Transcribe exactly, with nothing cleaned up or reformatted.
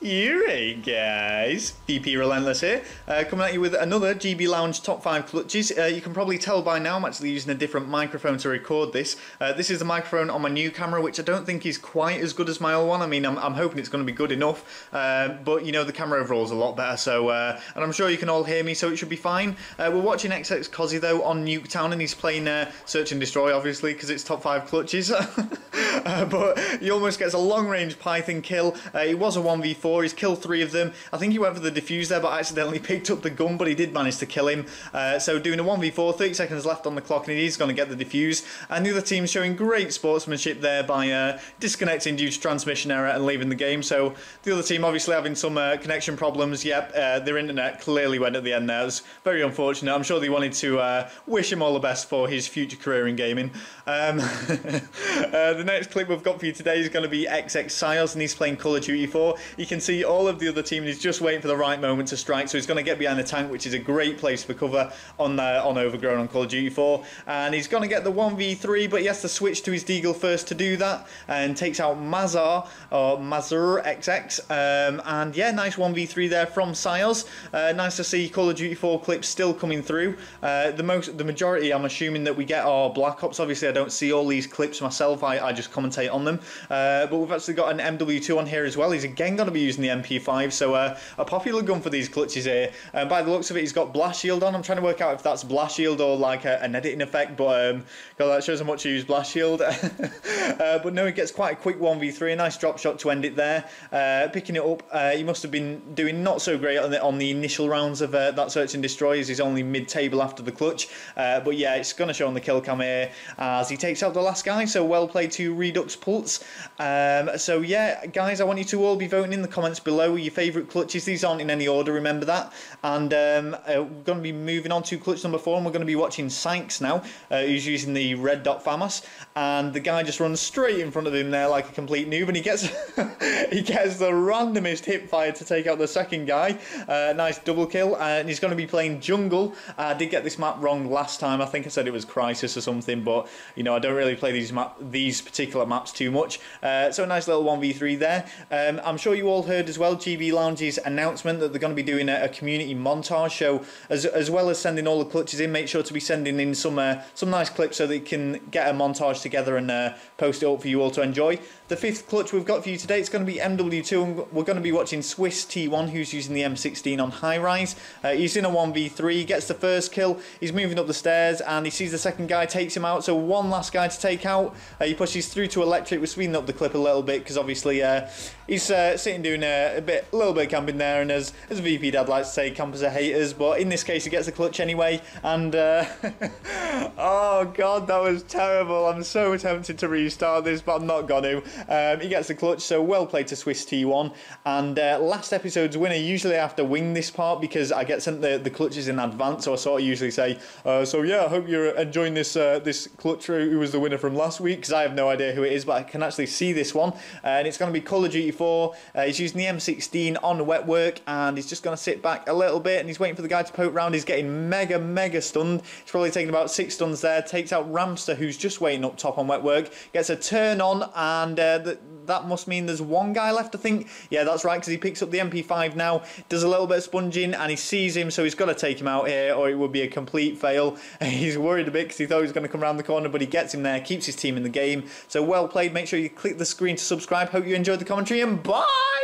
Alright guys, vP Relentless here, uh, coming at you with another G B Lounge top five clutches. Uh, you can probably tell by now I'm actually using a different microphone to record this. Uh, this is the microphone on my new camera, which I don't think is quite as good as my old one. I mean, I'm, I'm hoping it's going to be good enough, uh, but you know, the camera overall is a lot better, so uh, and I'm sure you can all hear me, so it should be fine. Uh, we're watching X X Cosy though on Nuketown, and he's playing uh, Search and Destroy, obviously, because it's top five clutches. uh, but he almost gets a long range Python kill. Uh, it was a one v four. He's killed three of them. I think he went for the defuse there, but accidentally picked up the gun, but he did manage to kill him. Uh, so doing a one v four, thirty seconds left on the clock, and he's going to get the defuse. And the other team's showing great sportsmanship there by uh, disconnecting due to transmission error and leaving the game. So the other team obviously having some uh, connection problems. Yep, uh, their internet clearly went at the end there. It was very unfortunate. I'm sure they wanted to uh, wish him all the best for his future career in gaming. Um, uh, the next clip we've got for you today is going to be X X Syles, and he's playing Call of Duty four. You can see all of the other team is just waiting for the right moment to strike, so he's going to get behind the tank, which is a great place for cover on uh, on Overgrown on Call of Duty four, and he's going to get the one v three, but he has to switch to his Deagle first to do that, and takes out Mazar, or Mazar X X, um, and yeah, nice one v three there from Syles. Uh, nice to see Call of Duty four clips still coming through. Uh, the most, the majority I'm assuming that we get are Black Ops. Obviously I don't see all these clips myself, I, I just commentate on them, uh, but we've actually got an M W two on here as well. He's again going to be using the M P five, so uh, a popular gun for these clutches here. Uh, by the looks of it, he's got blast shield on. I'm trying to work out if that's blast shield or like a, an editing effect, but um, God, that shows how much you use blast shield. uh, but no, he gets quite a quick one v three, a nice drop shot to end it there. Uh, picking it up, uh, he must have been doing not so great on the, on the initial rounds of uh, that Search and Destroy, as he's only mid-table after the clutch. Uh, but yeah, it's going to show on the kill cam here as he takes out the last guy, so well played to Redux Pulse. Um, so yeah, guys, I want you to all be voting in the comments below your favourite clutches. These aren't in any order, remember that. And um, uh, we're going to be moving on to clutch number four, and we're going to be watching Sanks now, uh, who's using the red dot Famas, and the guy just runs straight in front of him there like a complete noob, and he gets he gets the randomest hip fire to take out the second guy. Uh, nice double kill, uh, and he's going to be playing Jungle. Uh, I did get this map wrong last time. I think I said it was Crisis or something, but you know, I don't really play these map these particular maps too much. Uh, so a nice little one v three there. Um, I'm sure you all heard as well G B Lounge's announcement that they're going to be doing a, a community montage show, as, as well as sending all the clutches in. Make sure to be sending in some uh, some nice clips so that you can get a montage together and uh, post it up for you all to enjoy. The fifth clutch we've got for you today, it's going to be M W two, and we're going to be watching Swiss T one, who's using the M sixteen on high rise. Uh, he's in a one v three, he gets the first kill, he's moving up the stairs, and he sees the second guy, takes him out, so one last guy to take out. Uh, he pushes through to electric. We're speeding up the clip a little bit because obviously uh, he's uh, sitting doing a, a bit, a little bit of camping there, and as, as vP Dad likes to say, campers are haters, but in this case he gets the clutch anyway, and uh, oh god, that was terrible. I'm so tempted to restart this, but I'm not going to. Um, he gets the clutch, so well played to Swiss T one, and uh, last episode's winner. Usually I have to wing this part because I get sent the, the clutches in advance, so I sort of usually say, uh, so yeah, I hope you're enjoying this uh, this clutch who was the winner from last week, because I have no idea who it is, but I can actually see this one, uh, and it's going to be Call of Duty four, uh, he's using the M sixteen on wet work, and he's just going to sit back a little bit, and he's waiting for the guy to poke round. He's getting mega, mega stunned. He's probably taking about six stuns there, takes out Ramster, who's just waiting up top on wet work, gets a turn on, and uh, the that must mean there's one guy left, I think. Yeah, that's right, because he picks up the M P five now, does a little bit of sponging, and he sees him, so he's got to take him out here, or it would be a complete fail. He's worried a bit because he thought he was going to come around the corner, but he gets him there, keeps his team in the game. So well played. Make sure you click the screen to subscribe. Hope you enjoyed the commentary, and bye!